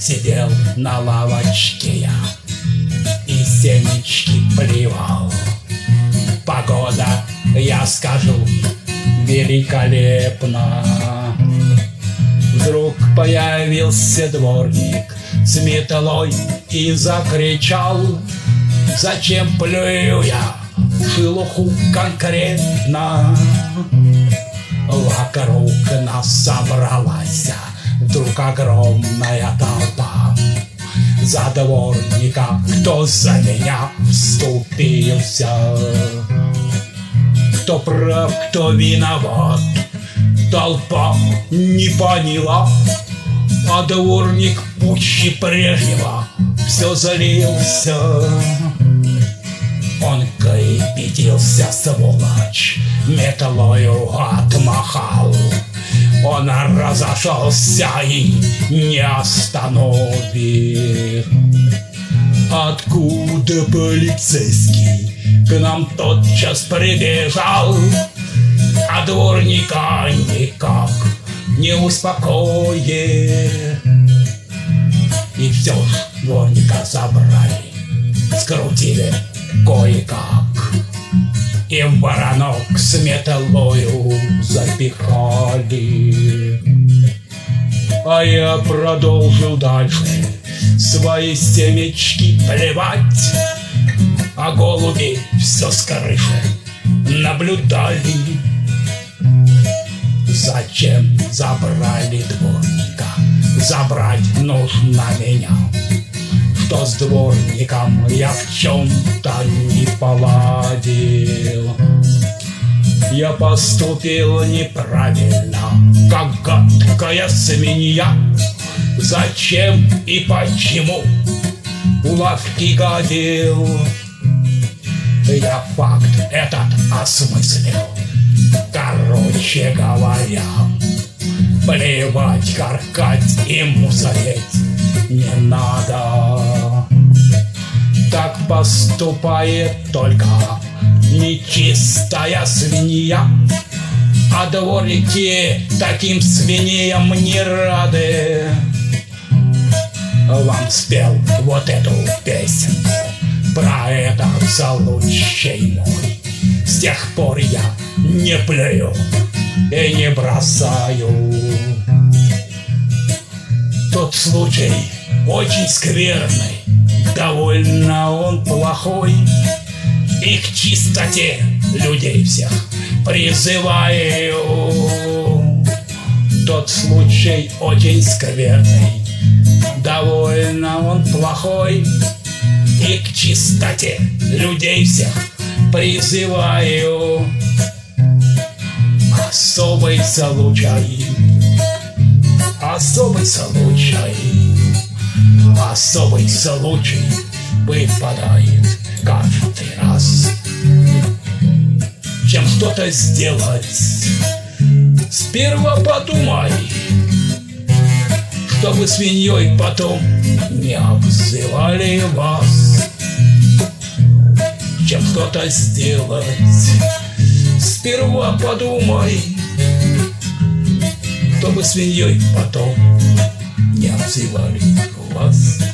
Сидел на лавочке я и семечки плевал. Погода, я скажу, великолепна. Вдруг появился дворник с метлой и закричал: зачем плюю я шелуху конкретно? Вокруг нас собралась вдруг огромная толпа. За дворника, кто за меня вступился, кто прав, кто виноват, толпа не поняла. А дворник пуще прежнего все залился. Он крепетился, сволочь, метлою отмахал. Он разошелся и не остановит. Откуда полицейский к нам тотчас прибежал, а дворника никак не успокоит. И все ж дворника забрали, скрутили кое-как, и в воронок с метлою запихали. А я продолжил дальше свои семечки плевать, а голуби все с крыши наблюдали. Зачем забрали дворника? Забрать нужно меня. Что с дворником я в чем-то не поладил. Я поступил неправильно, как гадкая свинья. Зачем и почему уловки гадил? Я факт этот осмыслил, короче говоря. Плевать, каркать и мусореть не надо. Так поступает только нечистая свинья, а дворники таким свиньям не рады. Вам спел вот эту песенку про это случай мой. С тех пор я не плюю и не бросаю. Тот случай очень скверный, довольно он плохой, и к чистоте людей всех призываю. Тот случай очень скверный, довольно он плохой, и к чистоте людей всех призываю. Особый случай, особый случай, особый случай выпадает каждый раз. Чем что-то сделать, сперва подумай, чтобы свиньей потом не обзывали вас. Чем что-то сделать, сперва подумай, чтобы свиньей потом не обзывали вас.